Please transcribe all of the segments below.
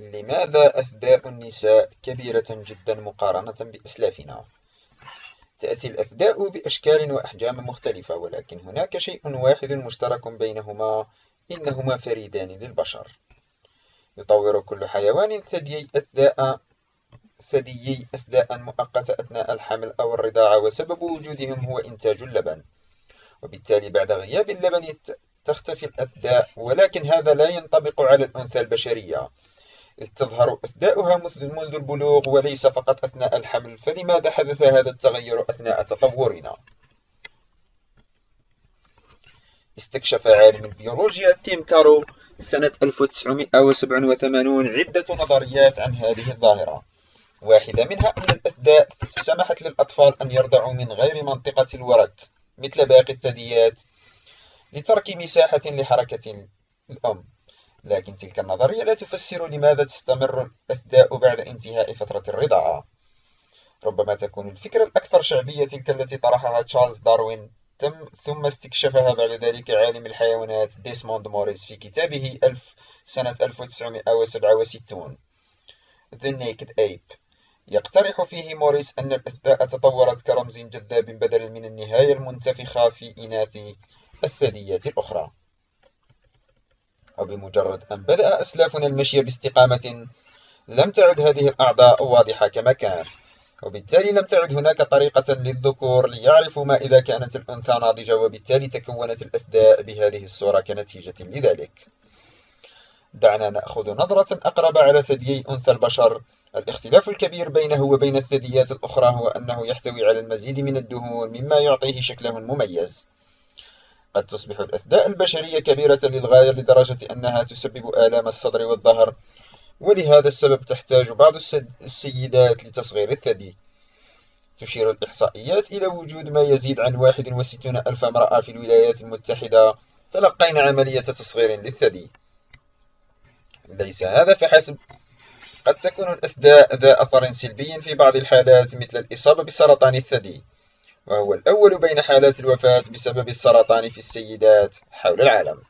لماذا أثداء النساء كبيرة جدا مقارنة بأسلافنا؟ تأتي الأثداء بأشكال وأحجام مختلفة، ولكن هناك شيء واحد مشترك بينهما، إنهما فريدان للبشر. يطور كل حيوان ثديي أثداء مؤقتة أثناء الحمل أو الرضاعة، وسبب وجودهم هو إنتاج اللبن، وبالتالي بعد غياب اللبن تختفي الأثداء، ولكن هذا لا ينطبق على الأنثى البشرية، إذ تظهر أثداؤها منذ البلوغ وليس فقط أثناء الحمل. فلماذا حدث هذا التغير أثناء تطورنا؟ استكشف عالم البيولوجيا تيم كارو سنة 1987 عدة نظريات عن هذه الظاهرة، واحدة منها أن الأثداء سمحت للأطفال أن يرضعوا من غير منطقة الورك مثل باقي الثدييات لترك مساحة لحركة الأم، لكن تلك النظرية لا تفسر لماذا تستمر الأثداء بعد انتهاء فترة الرضاعة. ربما تكون الفكرة الأكثر شعبية تلك التي طرحها تشارلز داروين، ثم استكشفها بعد ذلك عالم الحيوانات ديسموند موريس في كتابه سنة 1967 The Naked Ape. يقترح فيه موريس أن الأثداء تطورت كرمز جذاب بدلا من النهاية المنتفخة في إناث الثدييات الأخرى. وبمجرد أن بدأ أسلافنا المشي باستقامة لم تعد هذه الأعضاء واضحة كما كان، وبالتالي لم تعد هناك طريقة للذكور ليعرفوا ما إذا كانت الأنثى ناضجة، وبالتالي تكونت الأثداء بهذه الصورة كنتيجة لذلك. دعنا نأخذ نظرة أقرب على ثديي أنثى البشر. الاختلاف الكبير بينه وبين الثدييات الأخرى هو أنه يحتوي على المزيد من الدهون مما يعطيه شكله المميز. قد تصبح الأثداء البشرية كبيرة للغاية لدرجة أنها تسبب آلام الصدر والظهر، ولهذا السبب تحتاج بعض السيدات لتصغير الثدي. تشير الإحصائيات إلى وجود ما يزيد عن 61,000 امرأة في الولايات المتحدة تلقين عملية تصغير للثدي. ليس هذا فحسب، قد تكون الأثداء ذا أثر سلبي في بعض الحالات مثل الإصابة بسرطان الثدي، وهو الأول بين حالات الوفاة بسبب السرطان في السيدات حول العالم،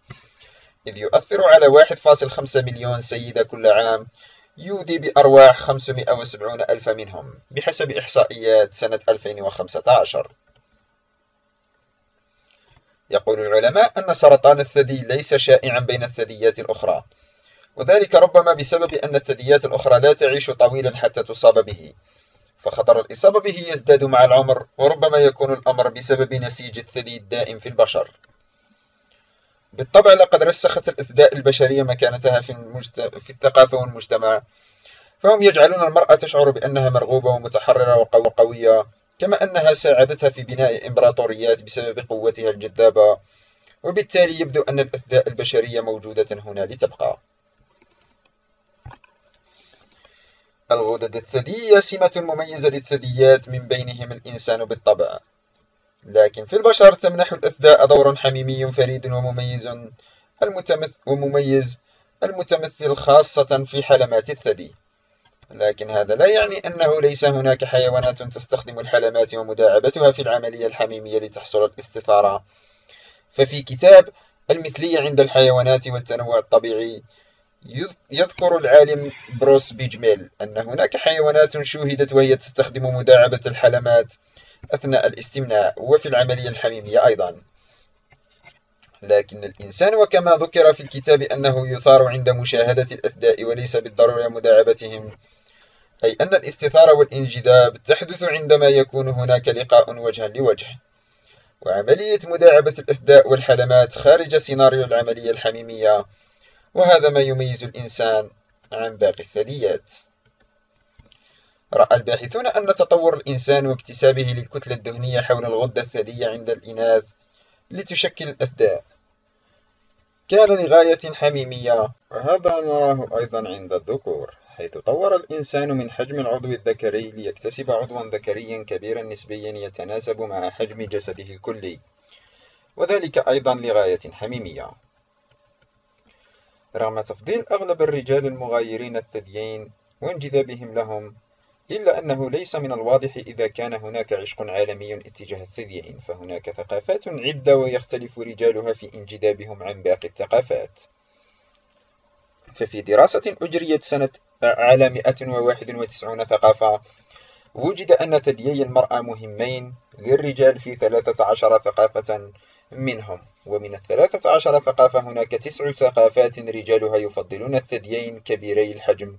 إذ يؤثر على 1.5 مليون سيدة كل عام، يودي بأرواح 570,000 منهم بحسب إحصائيات سنة 2015. يقول العلماء أن سرطان الثدي ليس شائعا بين الثدييات الأخرى، وذلك ربما بسبب أن الثدييات الأخرى لا تعيش طويلا حتى تصاب به، فخطر الإصابة به يزداد مع العمر، وربما يكون الأمر بسبب نسيج الثدي الدائم في البشر. بالطبع لقد رسخت الأثداء البشرية مكانتها في الثقافة والمجتمع، فهم يجعلون المرأة تشعر بأنها مرغوبة ومتحررة وقوية، كما أنها ساعدتها في بناء إمبراطوريات بسبب قوتها الجذابة، وبالتالي يبدو أن الأثداء البشرية موجودة هنا لتبقى. الغدد الثديية سمة مميزة للثدييات، من بينهم الإنسان بالطبع، لكن في البشر تمنح الأثداء دور حميمي فريد ومميز المتمثل خاصة في حلمات الثدي، لكن هذا لا يعني أنه ليس هناك حيوانات تستخدم الحلمات ومداعبتها في العملية الحميمية لتحصل الاستثارة. ففي كتاب المثلية عند الحيوانات والتنوع الطبيعي يذكر العالم بروس بيجميل أن هناك حيوانات شوهدت وهي تستخدم مداعبة الحلمات أثناء الاستمناء وفي العملية الحميمية أيضا، لكن الإنسان وكما ذكر في الكتاب أنه يثار عند مشاهدة الأثداء وليس بالضرورة مداعبتهم، أي أن الاستثارة والانجذاب تحدث عندما يكون هناك لقاء وجها لوجه، وعملية مداعبة الأثداء والحلمات خارج سيناريو العملية الحميمية، وهذا ما يميز الإنسان عن باقي الثدييات. رأى الباحثون أن تطور الإنسان واكتسابه للكتلة الدهنية حول الغدة الثديية عند الإناث لتشكل الأثداء كان لغاية حميمية، وهذا نراه أيضا عند الذكور، حيث طور الإنسان من حجم العضو الذكري ليكتسب عضوا ذكريا كبيرا نسبيا يتناسب مع حجم جسده الكلي، وذلك أيضا لغاية حميمية. رغم تفضيل أغلب الرجال المغايرين الثديين وانجذابهم لهم، إلا أنه ليس من الواضح إذا كان هناك عشق عالمي اتجاه الثديين، فهناك ثقافات عدة ويختلف رجالها في انجذابهم عن باقي الثقافات. ففي دراسة أجريت سنة على 191 ثقافة وجد أن ثديي المرأة مهمين للرجال في 13 ثقافة منهم. ومن 13 ثقافة هناك 9 ثقافات رجالها يفضلون الثديين كبيري الحجم،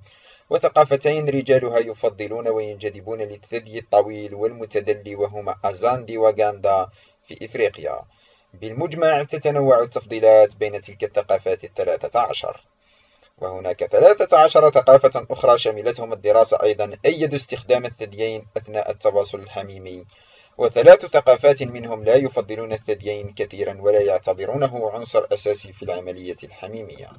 وثقافتين رجالها يفضلون وينجذبون للثدي الطويل والمتدلي، وهما أزاندي وغاندا في إفريقيا. بالمجمع تتنوع التفضيلات بين تلك الثقافات 13. وهناك 13 ثقافة أخرى شملتهم الدراسة أيضا أيدوا استخدام الثديين أثناء التواصل الحميمي، و3 ثقافات منهم لا يفضلون الثديين كثيرا ولا يعتبرونه عنصر أساسي في العملية الحميمية.